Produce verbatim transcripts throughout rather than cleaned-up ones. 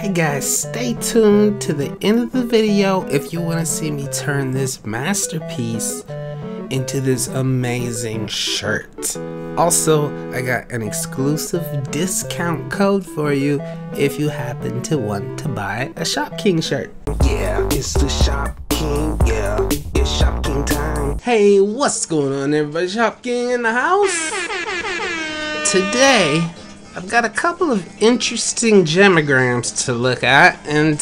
Hey guys, stay tuned to the end of the video if you want to see me turn this masterpiece into this amazing shirt. Also, I got an exclusive discount code for you if you happen to want to buy a Shopking shirt. Yeah, it's the Shopking, yeah, it's Shopking time. Hey, what's going on everybody? Shopking in the house? Today, I've got a couple of interesting gemograms to look at, and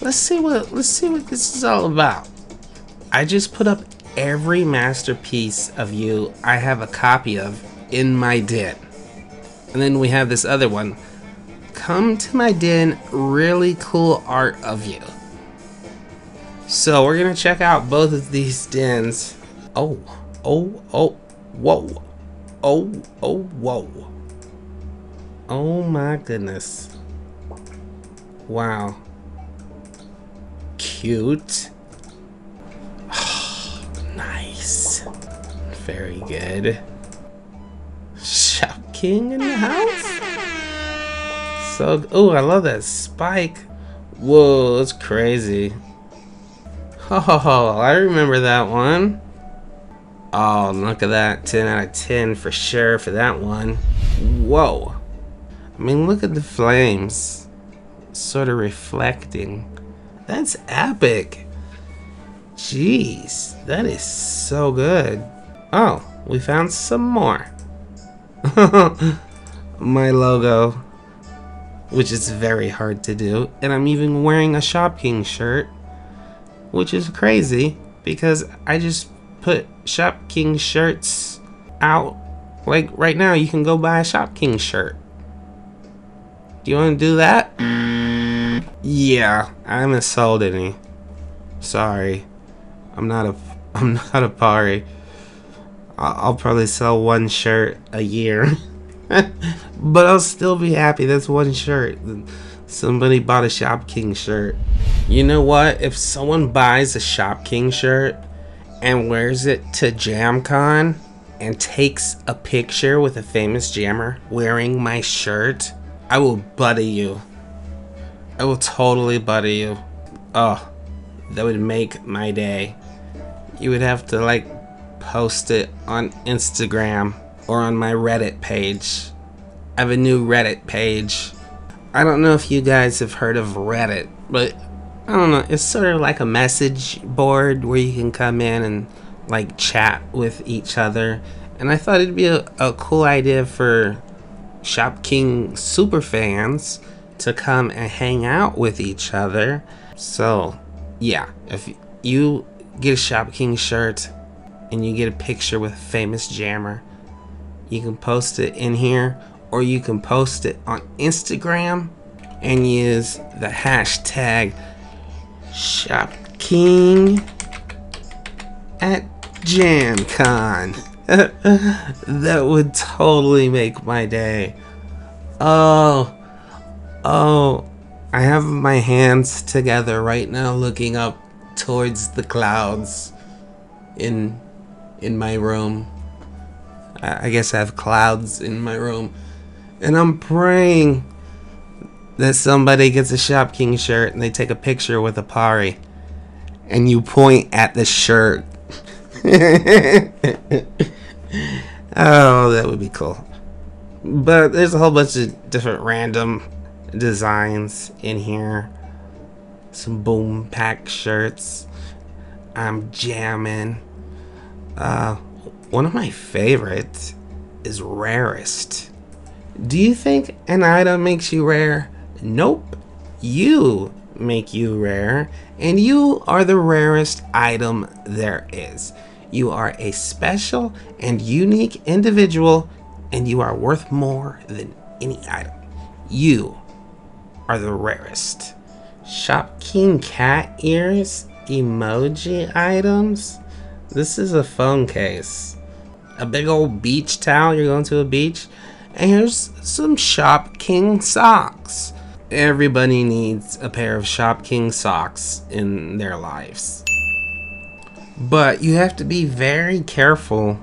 let's see what let's see what this is all about. I just put up every masterpiece of you I have a copy of in my den, and then we have this other one. Come to my den, really cool art of you. So we're gonna check out both of these dens. Oh, oh, oh, whoa, oh, oh, whoa. Oh my goodness. Wow. Cute. Oh, nice. Very good. Shopking in the house? So, oh, I love that spike. Whoa, that's crazy. Oh, I remember that one. Oh, look at that. ten out of ten for sure for that one. Whoa. I mean, look at the flames sort of reflecting. That's epic. Jeez, that is so good. Oh, we found some more. My logo, which is very hard to do, and I'm even wearing a Shopking shirt, which is crazy because I just put Shopking shirts out. Like right now, you can go buy a Shopking shirt. Do you want to do that? Mm. Yeah, I haven't sold any. Sorry, I'm not a I'm not a Apari. I'll probably sell one shirt a year, but I'll still be happy. That's one shirt. Somebody bought a Shopking shirt. You know what? If someone buys a Shopking shirt and wears it to JamCon and takes a picture with a famous jammer wearing my shirt, I will buddy you. I will totally buddy you. Oh, that would make my day. You would have to like post it on Instagram or on my Reddit page. I have a new Reddit page. I don't know if you guys have heard of Reddit, but I don't know. It's sort of like a message board where you can come in and like chat with each other. And I thought it'd be a, a cool idea for Shopking superfans to come and hang out with each other. So yeah, if you get a Shopking shirt and you get a picture with a famous jammer, you can post it in here or you can post it on Instagram and use the hashtag Shopking at JamCon. That would totally make my day. Oh, oh, I have my hands together right now looking up towards the clouds in in my room. I, I guess I have clouds in my room. And I'm praying that somebody gets a Shopking shirt and they take a picture with Apari and you point at the shirt. Oh, that would be cool. But there's a whole bunch of different random designs in here. Some boom pack shirts. I'm jamming. Uh, one of my favorites is rarest. Do you think an item makes you rare? Nope. You make you rare, and you are the rarest item there is. You are a special and unique individual, and you are worth more than any item. You are the rarest. Shopking cat ears emoji items. This is a phone case. A big old beach towel, you're going to a beach. And here's some Shopking socks. Everybody needs a pair of Shopking socks in their lives. But you have to be very careful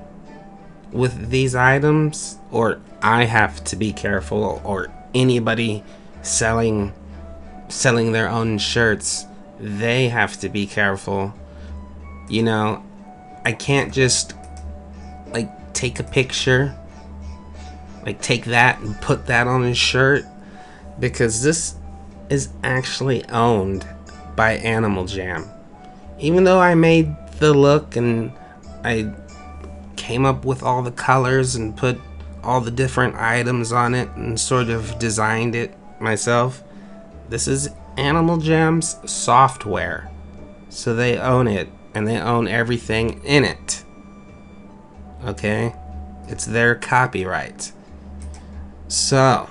with these items, or I have to be careful, or anybody selling selling their own shirts, they have to be careful. You know, I can't just like take a picture, like take that and put that on his shirt, because this is actually owned by Animal Jam. Even though I made the look and I came up with all the colors and put all the different items on it and sort of designed it myself, this is Animal Jam's software, so they own it and they own everything in it. Okay, it's their copyright. So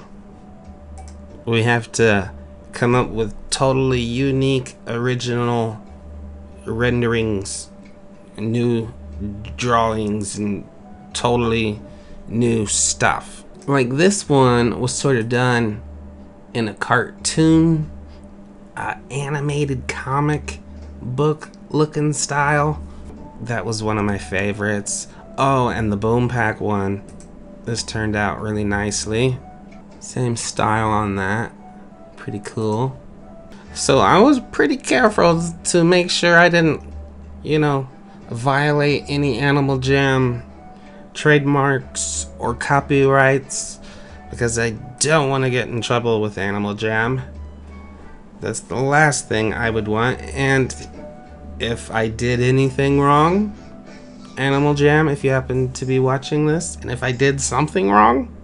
we have to come up with totally unique, original renderings, new drawings, and totally new stuff. Like this one was sort of done in a cartoon, uh, animated comic book looking style. That was one of my favorites. Oh, and the boom pack one, this turned out really nicely. Same style on that, pretty cool. So I was pretty careful to make sure I didn't, you know, violate any Animal Jam trademarks or copyrights, because I don't want to get in trouble with Animal Jam. That's the last thing I would want. And if I did anything wrong, Animal Jam, if you happen to be watching this, and if I did something wrong,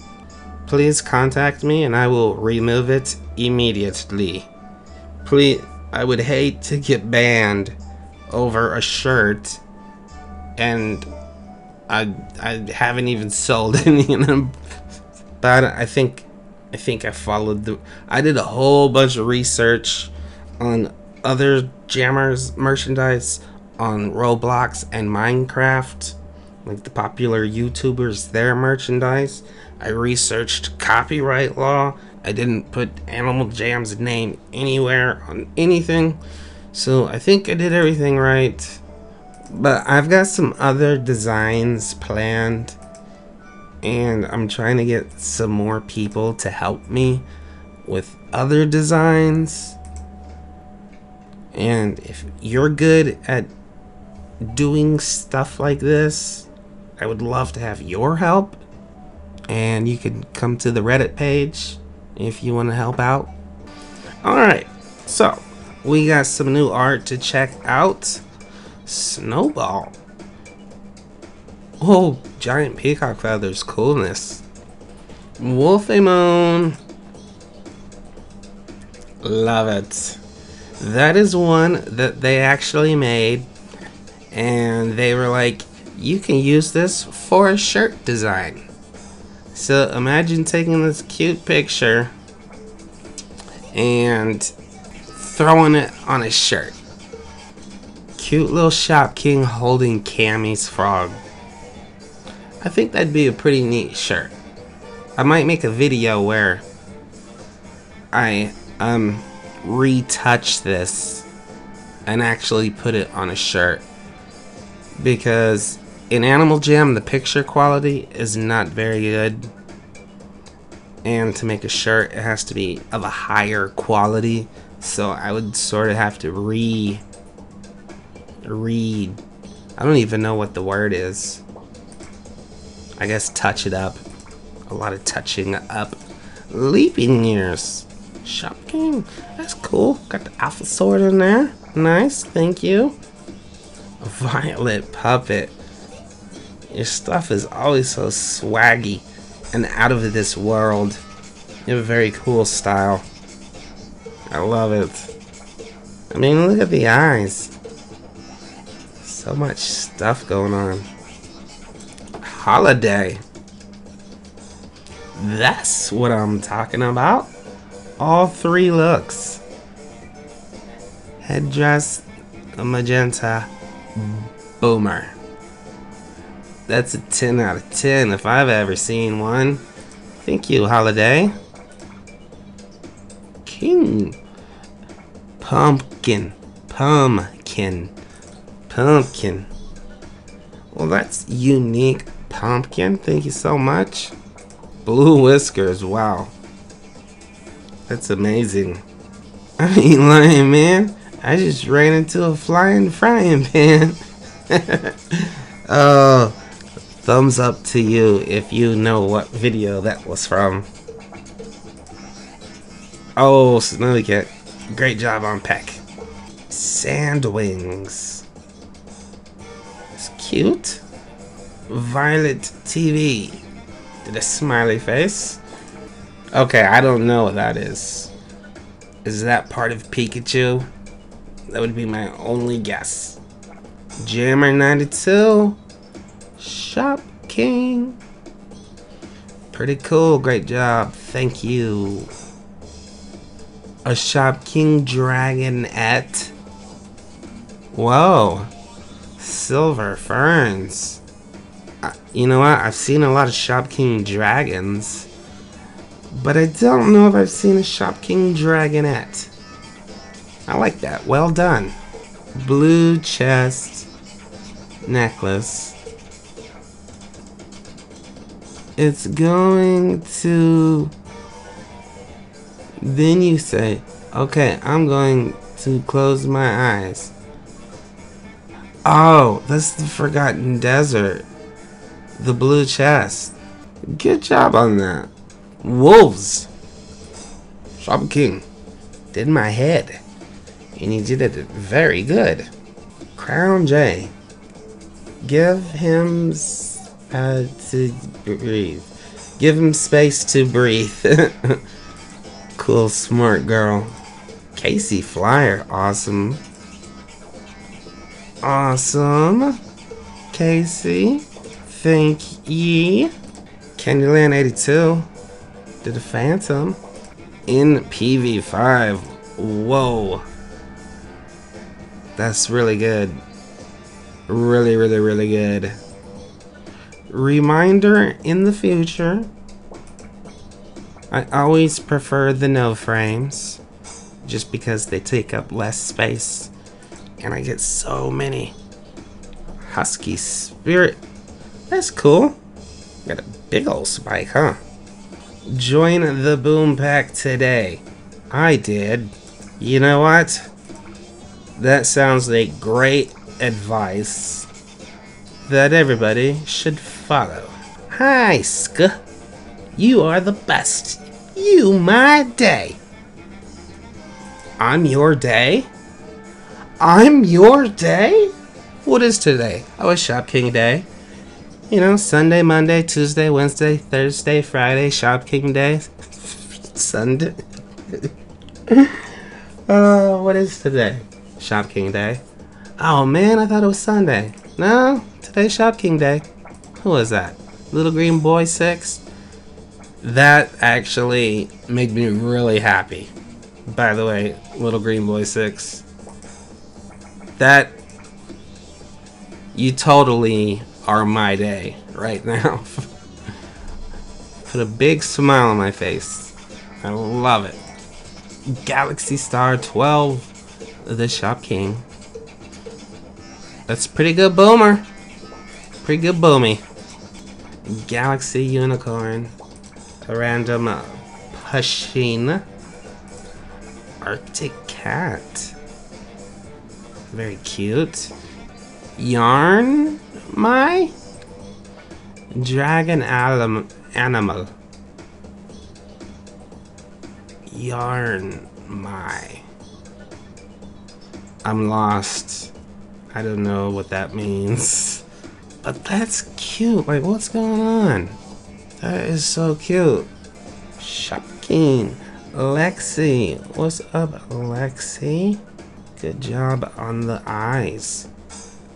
please contact me and I will remove it immediately. Please, I would hate to get banned over a shirt, and I I haven't even sold any of them. But I think I think I followed the. I did a whole bunch of research on other jammers' merchandise on Roblox and Minecraft, like the popular YouTubers, their merchandise. I researched copyright law. I didn't put Animal Jam's name anywhere on anything. So I think I did everything right. But I've got some other designs planned, and I'm trying to get some more people to help me with other designs. And if you're good at doing stuff like this, I would love to have your help. And you can come to the Reddit page if you want to help out. Alright, so we got some new art to check out. Snowball. Oh, giant peacock feathers, coolness. Wolfie Moon. Love it. That is one that they actually made, and they were like, you can use this for a shirt design. So imagine taking this cute picture and throwing it on a shirt. Cute little Shopking holding Cammy's frog. I think that'd be a pretty neat shirt. I might make a video where I um retouch this and actually put it on a shirt, because in Animal Jam the picture quality is not very good, and to make a shirt it has to be of a higher quality, so I would sort of have to re re I don't even know what the word is. I guess touch it up. A lot of touching up. Leaping ears. Shopking. That's cool. Got the alpha sword in there. Nice. Thank you. Violet puppet. Your stuff is always so swaggy and out of this world. You have a very cool style. I love it. I mean, look at the eyes. So much stuff going on. Holiday. That's what I'm talking about. All three looks. Headdress, magenta, boomer. That's a ten out of ten if I've ever seen one. Thank you, Holiday. King. Pumpkin. Pumpkin. Pumpkin. Well, that's unique. Pumpkin, thank you so much. Blue whiskers, wow. That's amazing. I ain't lying, man. I just ran into a flying frying pan. Oh, thumbs up to you if you know what video that was from. Oh, Snowy Cat. Great job on pack. Sand wings. It's cute. Violet T V. Did a smiley face. Okay, I don't know what that is. Is that part of Pikachu? That would be my only guess. Jammer ninety-two. Shopking. Pretty cool. Great job. Thank you. A Shopking Dragonette. Whoa. Silver ferns. I, you know what? I've seen a lot of Shopking Dragons. But I don't know if I've seen a Shopking Dragonette. I like that. Well done. Blue chest necklace. It's going to... Then you say, okay, I'm going to close my eyes. Oh, that's the Forgotten Desert. The blue chest. Good job on that. Wolves. Shopking did my head. And he did it very good. Crown J. Give him uh, to breathe. Give him space to breathe. Cool, smart girl. Casey Flyer. Awesome. Awesome. Casey. Thank ye. Candyland eighty-two. Did a phantom. In P V five. Whoa. That's really good. Really, really, really good. Reminder in the future. I always prefer the no frames. Just because they take up less space. And I get so many. Husky Spirit. That's cool. Got a big old spike, huh? Join the boom pack today. I did. You know what? That sounds like great advice that everybody should follow. Hi, Sk. You are the best. You my day. I'm your day? I'm your day? What is today? Oh, it's Shopking Day. You know, Sunday, Monday, Tuesday, Wednesday, Thursday, Friday, Shopking Day. Sunday. uh, what is today? Shopking Day. Oh man, I thought it was Sunday. No, today's Shopking Day. Who was that? Little Green Boy six? That actually made me really happy. By the way, Little Green Boy six. That... You totally are my day right now. Put a big smile on my face. I love it. Galaxy Star twelve. The Shopking. That's pretty good boomer. Pretty good boomy. Galaxy Unicorn. A random uh, Pusheen. Arctic Cat. Very cute. Yarn my Dragon alim Animal. Yarn my. I'm lost. I don't know what that means. But that's cute. Like, what's going on? That is so cute. Shopking. Lexi. What's up, Lexi? Good job on the eyes.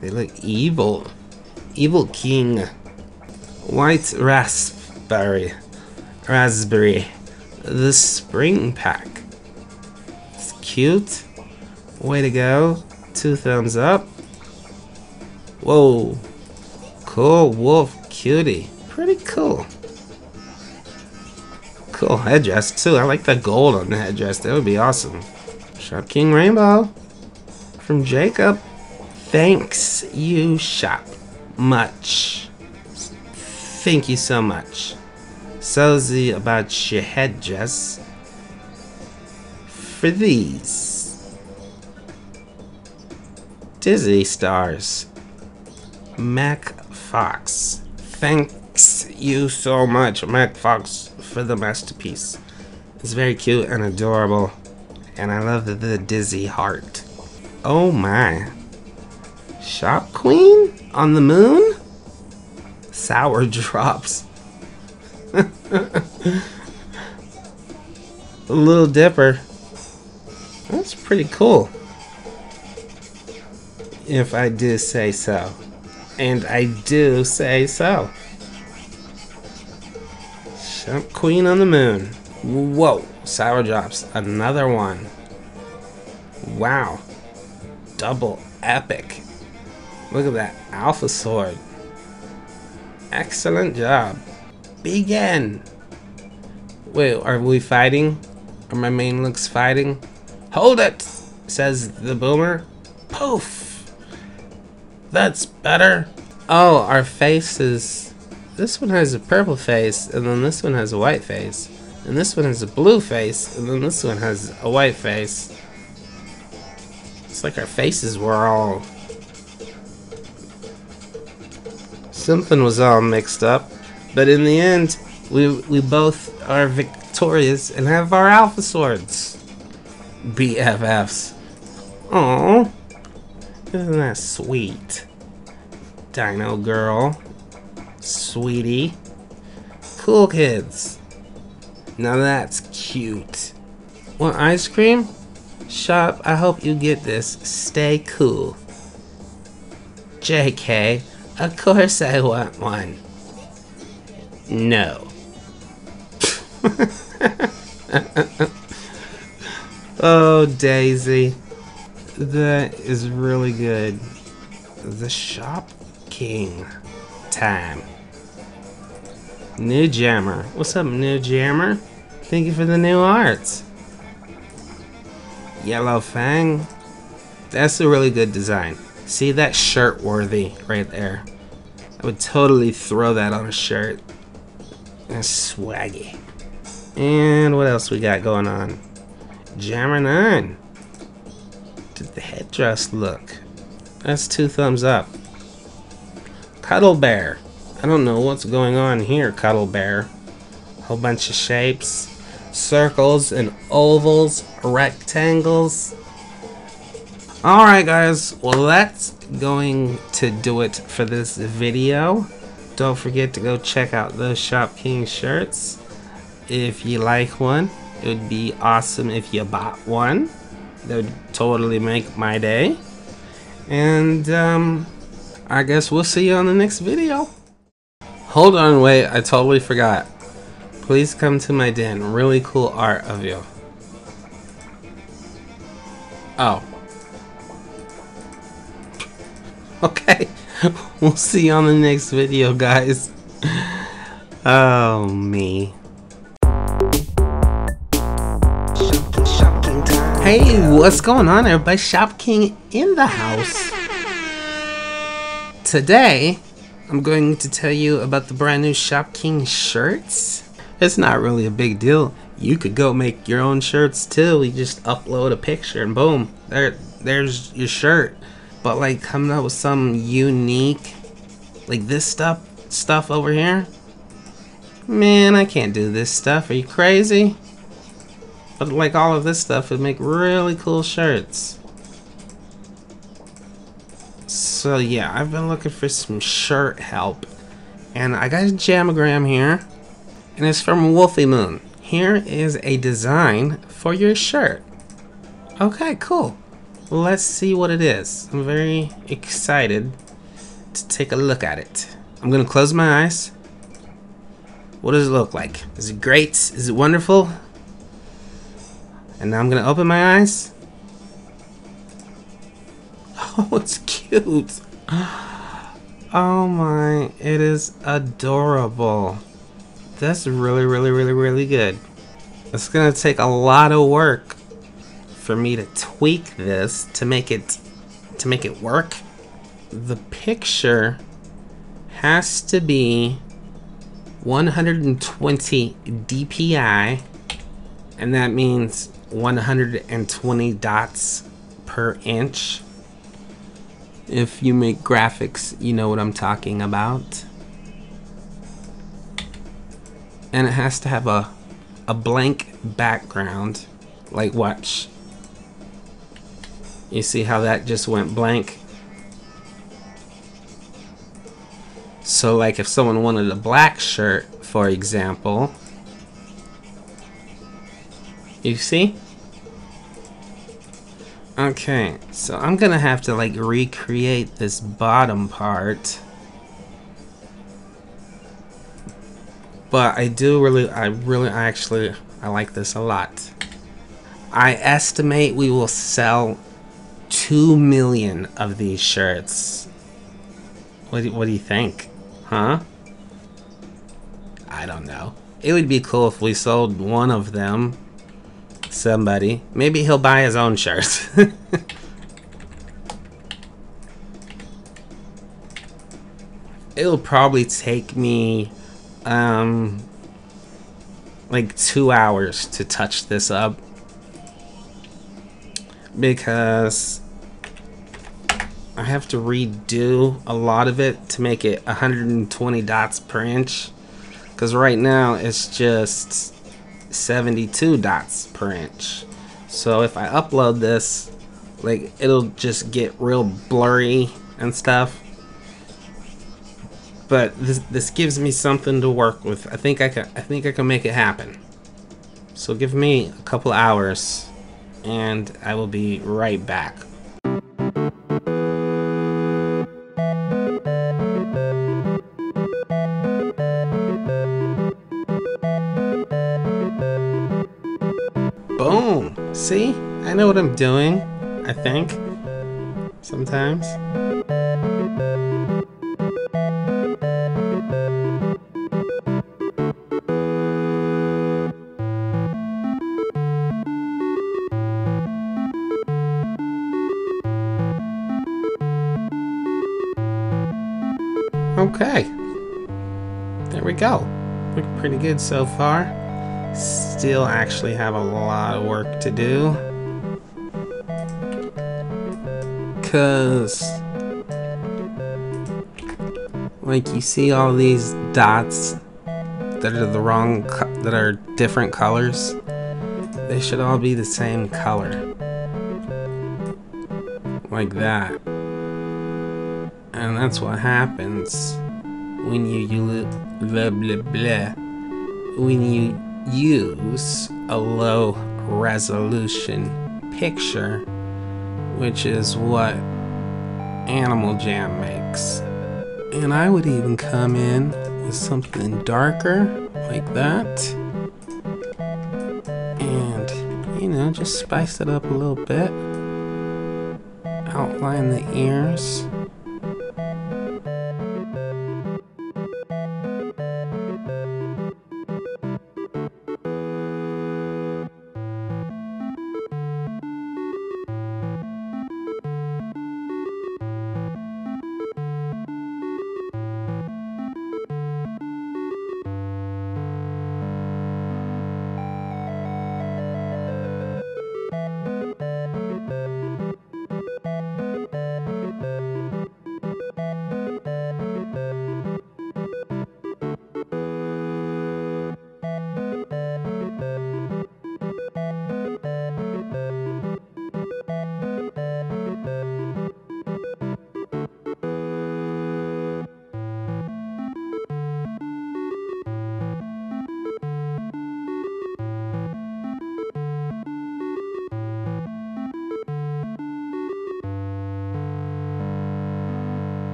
They look evil. Evil King. White Raspberry. Raspberry. The Spring Pack. It's cute. Way to go. Two thumbs up. Whoa. Cool wolf cutie. Pretty cool. Cool headdress too. I like the gold on the headdress. That would be awesome. Shopking Rainbow. From Jacob. Thanks you shop. Much. Thank you so much. Sozy about your headdress. for these. Dizzy Stars. Mac Fox. Thanks you so much, Mac Fox, for the masterpiece. It's very cute and adorable. And I love the, the dizzy heart. Oh my. Shop Queen on the moon? Sour drops. Little Dipper. That's pretty cool. If I do say so. And I do say so. Shop Queen on the moon. Whoa. Sour drops. Another one. Wow. Double epic. Look at that alpha sword. Excellent job. Begin. Wait, are we fighting? Are my main looks fighting? Hold it, says the boomer. Poof. That's better. Oh, our faces. This one has a purple face, and then this one has a white face. And this one has a blue face, and then this one has a white face. It's like our faces were all... something was all mixed up. But in the end, we, we both are victorious and have our alpha swords. B F Fs. Aww. Isn't that sweet? Dino Girl. Sweetie. Cool Kids. Now that's cute. Want ice cream? Shop, I hope you get this. Stay cool. J K, of course I want one. No. Oh, Daisy. That is really good. The Shopking time. New Jammer. What's up, New Jammer? Thank you for the new arts. Yellow Fang. That's a really good design. See, that shirt worthy right there. I would totally throw that on a shirt. That's swaggy. And what else we got going on? Jammer nine. Did the headdress look? That's two thumbs up. Cuddle Bear. I don't know what's going on here, Cuddle Bear. Whole bunch of shapes. Circles and ovals. Rectangles. Alright guys, well that's going to do it for this video. Don't forget to go check out those Shopking shirts. If you like one, it would be awesome if you bought one. That would totally make my day. And um, I guess we'll see you on the next video. Hold on, wait, I totally forgot. Please come to my den. Really cool art of you. Oh. Okay. We'll see you on the next video, guys. Oh, me. Hey, what's going on, everybody? Shopking in the house. Today, I'm going to tell you about the brand new Shopking shirts. It's not really a big deal. You could go make your own shirts, too. You just upload a picture and boom, there, there's your shirt. But like coming up with some unique, like this stuff, stuff over here. Man, I can't do this stuff. Are you crazy? But like all of this stuff would make really cool shirts. So yeah, I've been looking for some shirt help. And I got a jamogram here. And it's from Wolfie Moon. Here is a design for your shirt. Okay, cool. Let's see what it is. I'm very excited to take a look at it. I'm gonna close my eyes. What does it look like? Is it great? Is it wonderful? And now I'm gonna open my eyes. Oh, it's cute. Oh my, it is adorable. That's really, really, really, really good. It's gonna take a lot of work for me to tweak this to make it to make it work. The picture has to be one hundred twenty D P I, and that means one hundred twenty dots per inch. If you make graphics, you know what I'm talking about. And it has to have a a blank background. Like, watch. You see how that just went blank? So like if someone wanted a black shirt, for example, you see? Okay, so I'm gonna have to like recreate this bottom part, but I do really, I really, I actually, I like this a lot. I estimate we will sell two million of these shirts. What do, what do you think? Huh? I don't know. It would be cool if we sold one of them. Somebody. Maybe he'll buy his own shirt. It'll probably take me um, like two hours to touch this up, because I have to redo a lot of it to make it one hundred twenty dots per inch, because right now it's just seventy-two dots per inch. So if I upload this, like, it'll just get real blurry and stuff, but this, this gives me something to work with. I think I can I think I can make it happen. So give me a couple hours and I will be right back. Boom! See? I know what I'm doing, I think. Sometimes. Okay, there we go. Looking pretty good so far. Still actually have a lot of work to do, cause like you see all these dots that are the wrong, that are different colors, they should all be the same color, like that. And that's what happens when you you blah, blah, blah, when you use a low resolution picture, which is what Animal Jam makes. And I would even come in with something darker like that, and you know, just spice it up a little bit, outline the ears.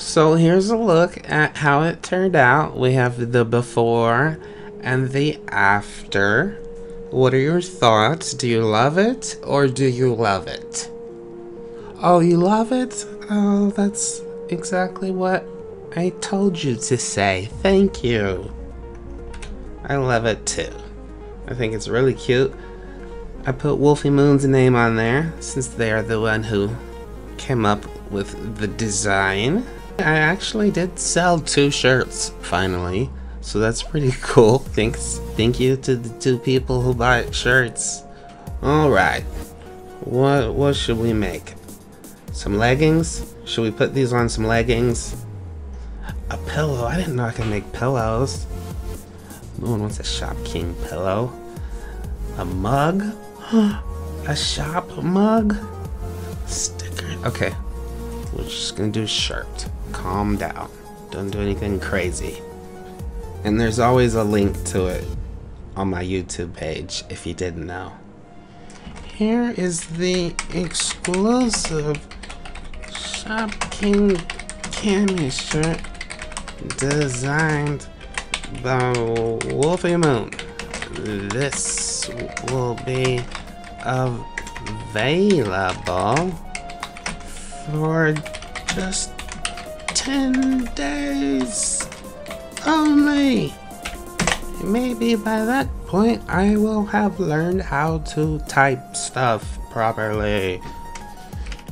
So here's a look at how it turned out. We have the before and the after. What are your thoughts? Do you love it or do you love it? Oh, you love it? Oh, that's exactly what I told you to say. Thank you. I love it too. I think it's really cute. I put Wolfie Moon's name on there since they are the one who came up with the design. I actually did sell two shirts finally, so that's pretty cool. Thanks, thank you to the two people who bought shirts. All right, what what should we make? Some leggings? Should we put these on some leggings? A pillow? I didn't know I could make pillows. No one wants a Shopking pillow. A mug? A shop mug? Sticker? Okay, we're just gonna do shirt. Calm down, don't do anything crazy. And there's always a link to it on my YouTube page if you didn't know. Here is the exclusive Shopking cami shirt designed by Wolfie Moon. This will be available for just ten days only. Maybe by that point I will have learned how to type stuff properly.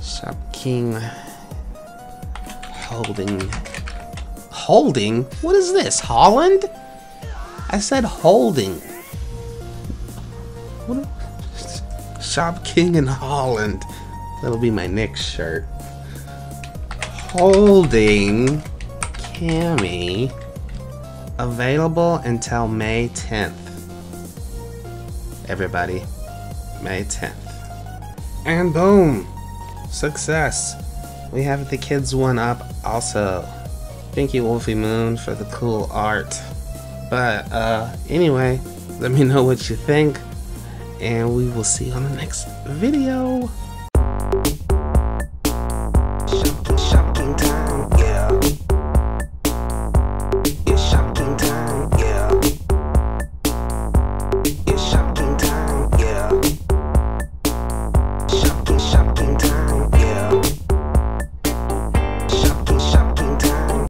Shopking holding holding? What is this, Holland? I said holding. What? Shopking in Holland. That'll be my next shirt. Holding Cammy. Available until May tenth. Everybody, May tenth. And boom! Success! We have the kids one up also. Thank you, Wolfie Moon, for the cool art. But uh, anyway, let me know what you think, and we will see you on the next video.